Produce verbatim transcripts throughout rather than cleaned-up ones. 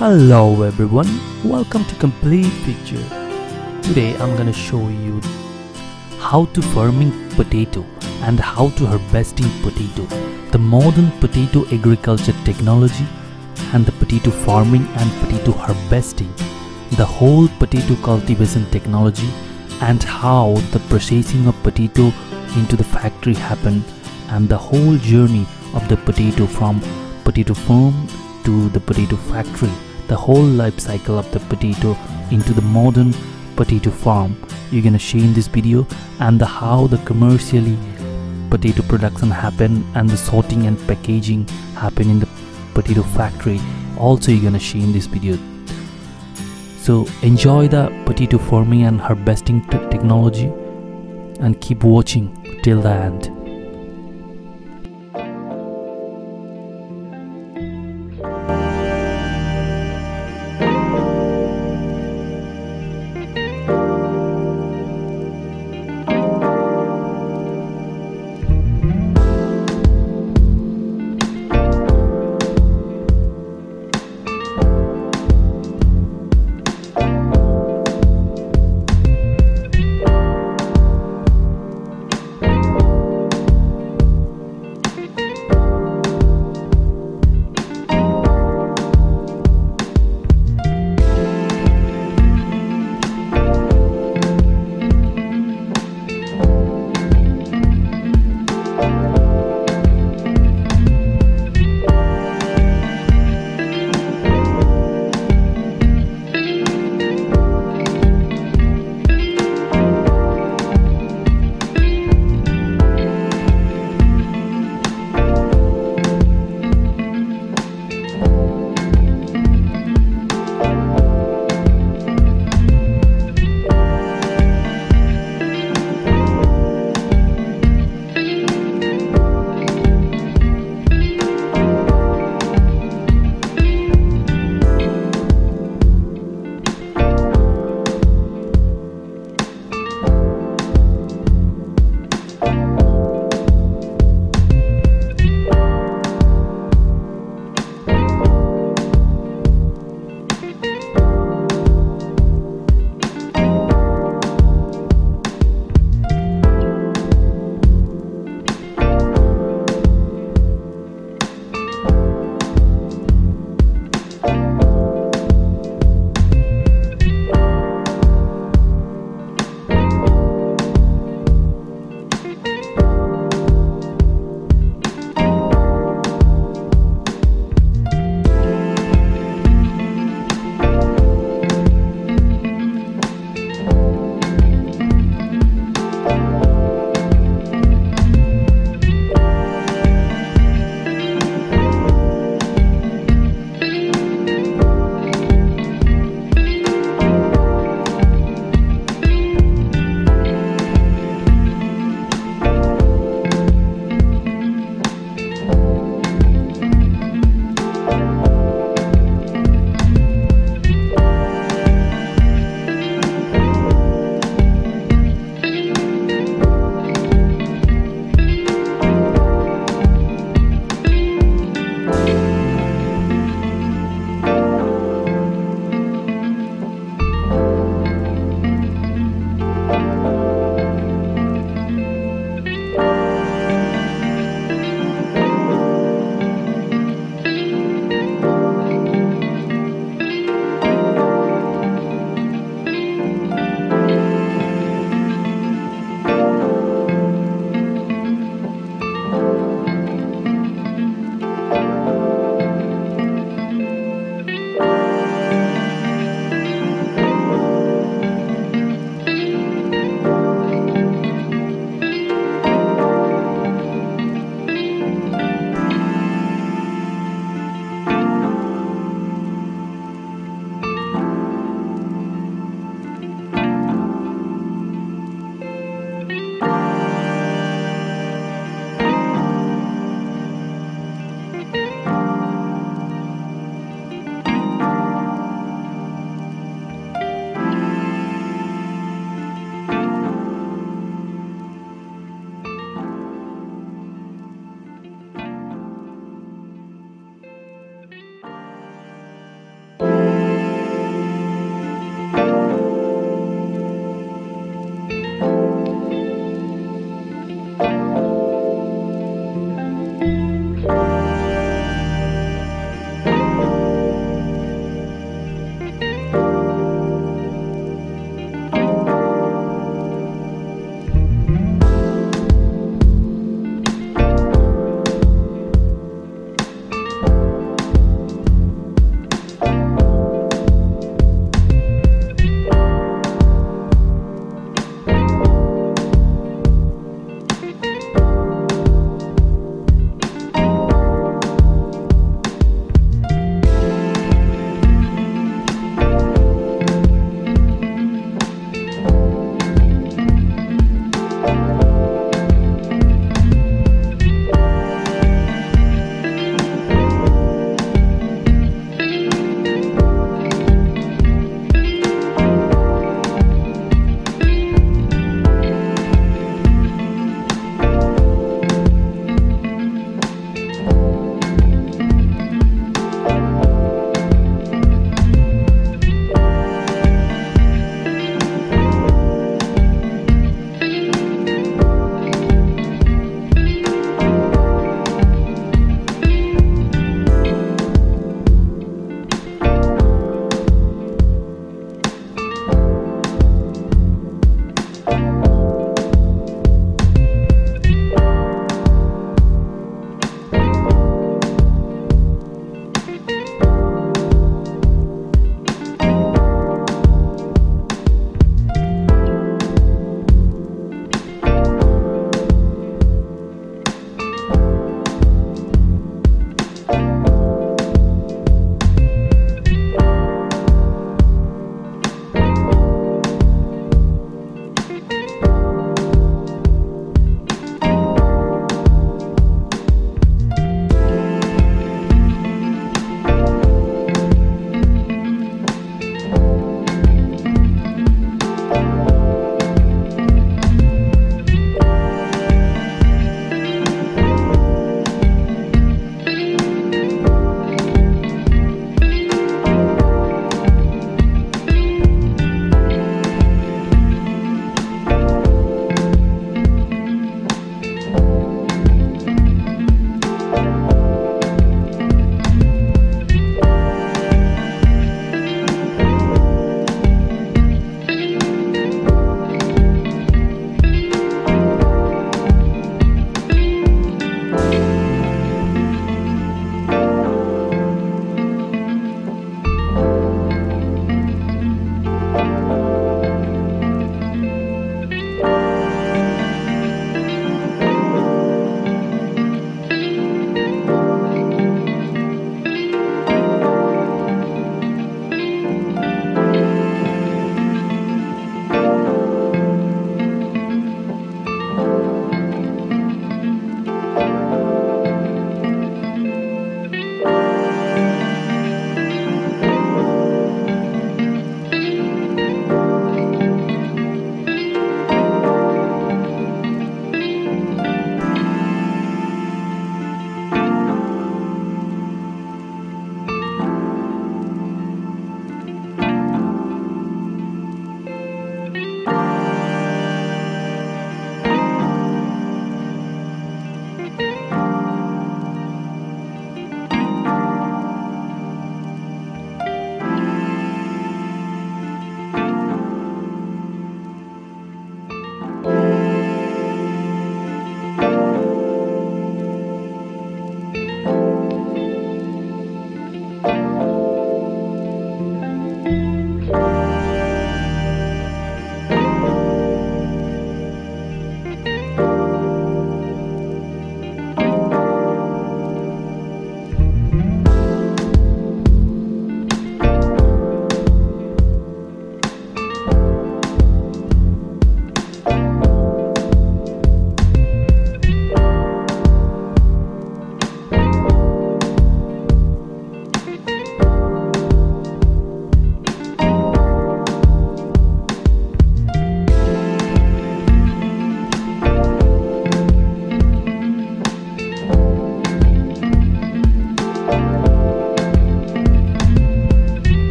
Hello everyone, welcome to Complete Picture. Today I'm gonna show you how to farming potato and how to harvesting potato, the modern potato agriculture technology and the potato farming and potato harvesting, the whole potato cultivation technology and how the processing of potato into the factory happen and the whole journey of the potato from potato farm to the potato factory. The whole life cycle of the potato into the modern potato farm you're gonna see in this video, and the how the commercially potato production happen and the sorting and packaging happen in the potato factory also you're gonna see in this video. So enjoy the potato farming and harvesting technology and keep watching till the end.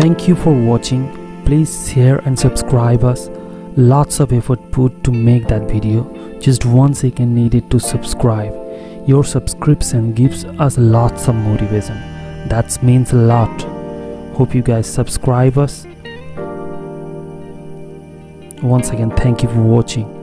Thank you for watching. Please share and subscribe us. Lots of effort put to make that video. Just one second needed to subscribe. Your subscription gives us lots of motivation. That means a lot. Hope you guys subscribe us. Once again, thank you for watching.